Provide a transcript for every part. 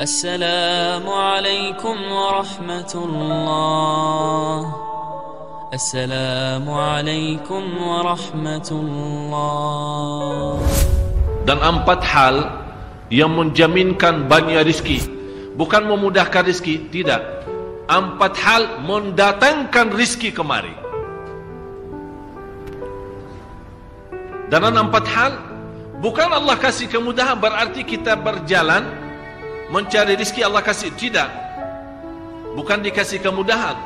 Assalamu alaikum warahmatullah. Assalamu alaikum warahmatullah. Dan empat hal yang menjaminkan banyak rizki. Bukan memudahkan rizki, tidak. Empat hal mendatangkan rizki kemari. Dan empat hal, bukan Allah kasih kemudahan berarti kita berjalan mencari rizki Allah kasih, tidak, bukan dikasih kemudahan,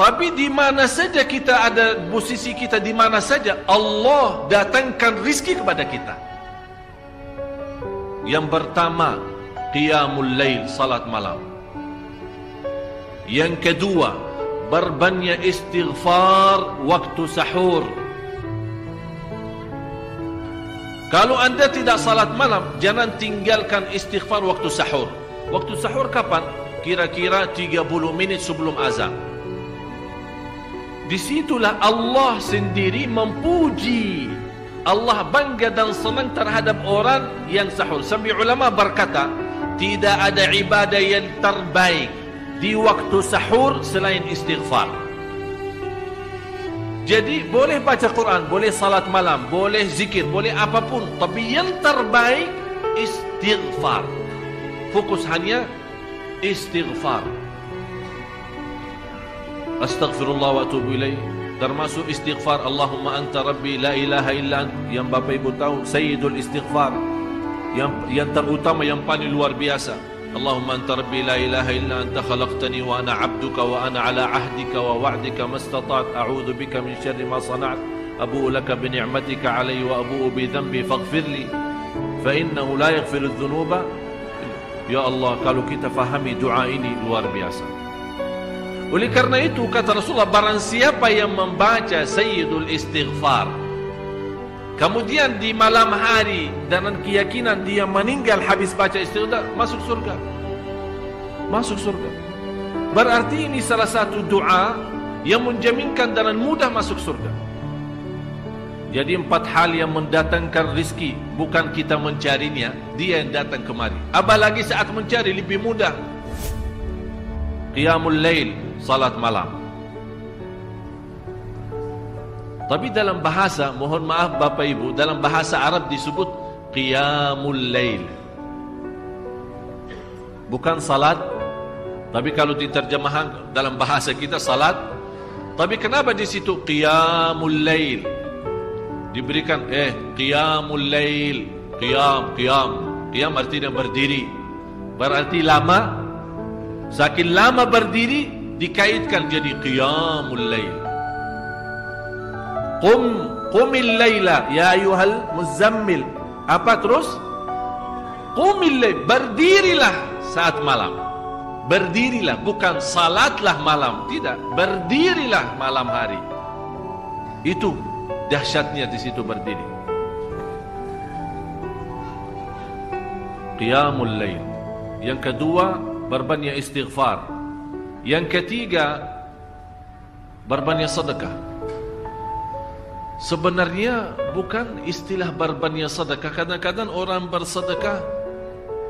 tapi di mana saja kita ada, posisi kita di mana saja, Allah datangkan rizki kepada kita. Yang pertama, qiyamul lail, salat malam. Yang kedua, berbanyak istighfar waktu sahur. Kalau anda tidak salat malam, jangan tinggalkan istighfar waktu sahur. Waktu sahur kapan? Kira-kira 30 menit sebelum azan. Disitulah Allah sendiri memuji. Allah bangga dan senang terhadap orang yang sahur. Sampai ulama berkata, tidak ada ibadah yang terbaik di waktu sahur selain istighfar. Jadi boleh baca Quran, boleh salat malam, boleh zikir, boleh apapun, tapi yang terbaik istighfar. Fokus hanya istighfar. Astaghfirullah wa atubu ilaih. Termasuk istighfar Allahumma anta rabbi la ilaha illa anta, yang Bapak Ibu tahu sayyidul istighfar. Yang terutama, yang paling luar biasa. Allahumma anta rabbi la ilaha illa anta khalaqtani wa ana abduka wa ana ala ahdika wa wa'dika mastata'at a'udhu bika min syarri ma sana'at abu'u laka bi ni'matika alayya wa abu'u bi dhanbi faghfirli fa innahu la yaghfiru adh-dhunuba. Ya Allah, kalau kita fahami doa ini luar biasa. Oleh karena itu kata Rasulullah, barang siapa yang membaca sayyidul istighfar kemudian di malam hari dengan keyakinan dia meninggal habis baca istighfar, masuk surga. Masuk surga. Berarti ini salah satu doa yang menjaminkan dengan mudah masuk surga. Jadi empat hal yang mendatangkan rizki, bukan kita mencarinya, dia yang datang kemari. Apalagi saat mencari lebih mudah. Qiyamul lail, salat malam. Tapi dalam bahasa, mohon maaf Bapak Ibu, dalam bahasa Arab disebut qiyamul lail, bukan salat. Tapi kalau diterjemahkan dalam bahasa kita salat, tapi kenapa di situ qiyamul lail diberikan qiyamul lail? Qiyam artinya berdiri. Berarti lama, saking lama berdiri dikaitkan jadi qiyamul lail. Qumil layla ya ayuhal muzammil. Apa terus? Qumil layla, berdirilah saat malam. Berdirilah, bukan salatlah malam, tidak, berdirilah malam hari. Itu dahsyatnya di situ berdiri. Qiyamul layl. Yang kedua, berbanyak istighfar. Yang ketiga, berbanyak sedekah. Sebenarnya bukan istilah berbanyak sedekah. Kadang-kadang orang bersedekah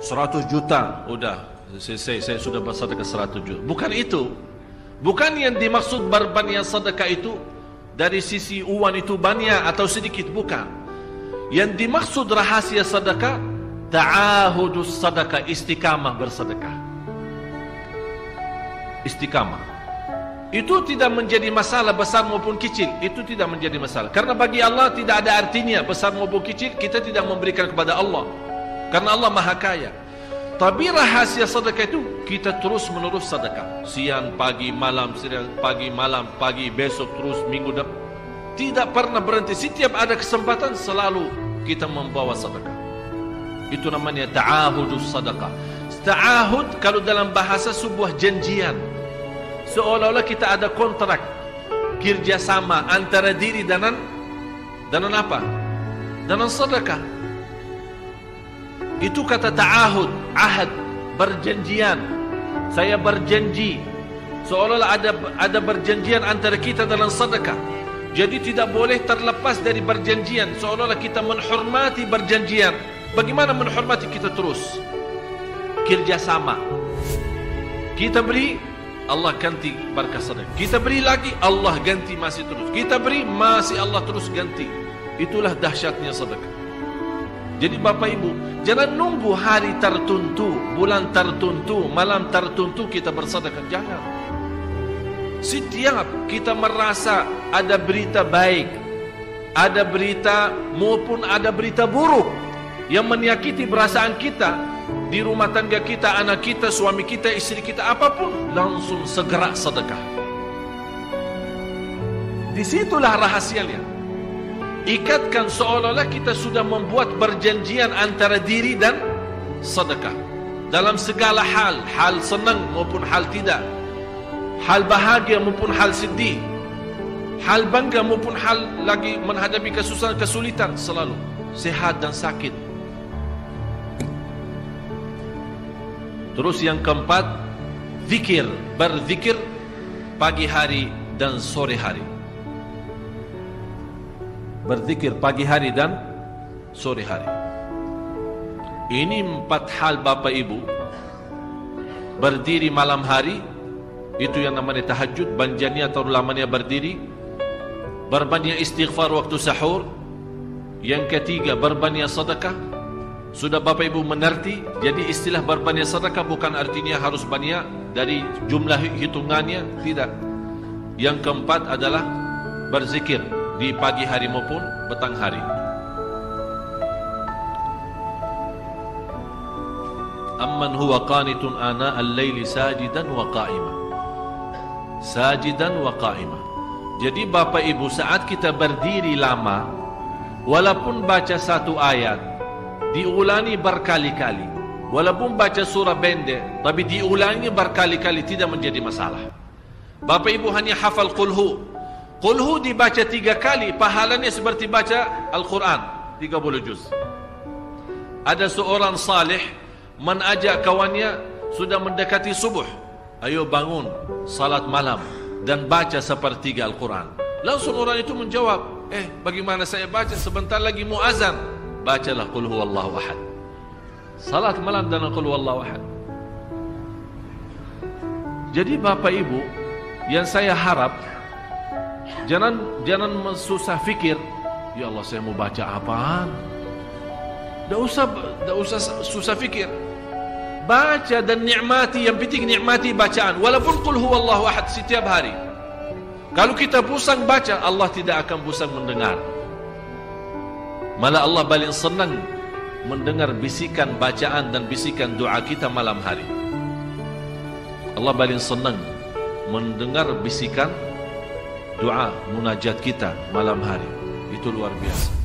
100 juta. Udah, saya sudah bersedekah 100 juta. Bukan itu. Bukan yang dimaksud berbanyak sedekah itu dari sisi uang itu banyak atau sedikit. Bukan. Yang dimaksud rahasia sedekah, ta'ahudus sedekah, istiqamah bersedekah. Istiqamah. Itu tidak menjadi masalah besar maupun kecil. Itu tidak menjadi masalah. Karena bagi Allah tidak ada artinya besar maupun kecil. Kita tidak memberikan kepada Allah, karena Allah maha kaya. Tapi rahasia sedekah itu kita terus menerus sedekah. Siang, pagi, malam, siang, pagi, malam, pagi, besok, terus minggu depan. Tidak pernah berhenti. Setiap ada kesempatan selalu kita membawa sedekah. Itu namanya ta'ahudus sadaqah. Ta'ahud kalau dalam bahasa sebuah janjian, seolah-olah kita ada kontrak kerjasama antara diri dengan apa? Dengan sedekah. Itu kata ta'ahud, ahad, berjanjian. Saya berjanji, seolah-olah ada berjanjian antara kita dalam sedekah. Jadi tidak boleh terlepas dari berjanjian, seolah-olah kita menghormati berjanjian. Bagaimana menghormati? Kita terus kerjasama. Kita beri, Allah ganti berkah sedekah. Kita beri lagi, Allah ganti, masih terus. Kita beri, masih Allah terus ganti. Itulah dahsyatnya sedekah. Jadi Bapak Ibu, jangan nunggu hari tertentu, bulan tertentu, malam tertentu kita bersedekah. Jangan. Setiap kita merasa ada berita baik, ada berita maupun ada berita buruk yang menyakiti perasaan kita, di rumah tangga kita, anak kita, suami kita, istri kita, apapun, langsung segera sedekah. Disitulah rahasianya. Ikatkan seolah-olah kita sudah membuat perjanjian antara diri dan sedekah. Dalam segala hal, hal senang maupun hal tidak, hal bahagia maupun hal sedih, hal bangga maupun hal lagi menghadapi kesusahan, kesulitan, selalu sehat dan sakit. Terus yang keempat, zikir, berzikir pagi hari dan sore hari. Berzikir pagi hari dan sore hari. Ini empat hal Bapak Ibu. Berdiri malam hari, itu yang namanya tahajud, banjanya atau lamanya berdiri. Berbanyak istighfar waktu sahur. Yang ketiga, berbanyak sedekah. Sudah Bapak Ibu mengerti. Jadi istilah berbanyak sedekah bukan artinya harus banyak dari jumlah hitungannya, tidak. Yang keempat adalah berzikir di pagi hari maupun petang hari. Amman huwa qanitun ana al-laili sajidan wa qa'iman. Sajidan wa qa'iman. Jadi Bapak Ibu, saat kita berdiri lama, walaupun baca satu ayat diulangi berkali-kali, walaupun baca surah pendek, tapi diulangi berkali-kali tidak menjadi masalah. Bapak Ibu hanya hafal qulhu. Qulhu dibaca 3 kali, pahalanya seperti baca Al-Quran 30 juz. Ada seorang salih mengajak kawannya, sudah mendekati subuh, ayo bangun salat malam dan baca sepertiga Al-Quran. Langsung orang itu menjawab, bagaimana saya baca, sebentar lagi mau azan. Bacalah qul huwallahu ahad. Salat malam dan qul huwallahu ahad. Jadi Bapak Ibu, yang saya harap jangan susah fikir, ya Allah saya mau baca apaan. Enggak usah susah fikir. Baca dan nikmati, yang penting nikmati bacaan walaupun qul huwallahu ahad setiap hari. Kalau kita pusing baca, Allah tidak akan pusing mendengar. Malah Allah paling senang mendengar bisikan bacaan dan bisikan doa kita malam hari. Allah paling senang mendengar bisikan doa munajat kita malam hari. Itu luar biasa.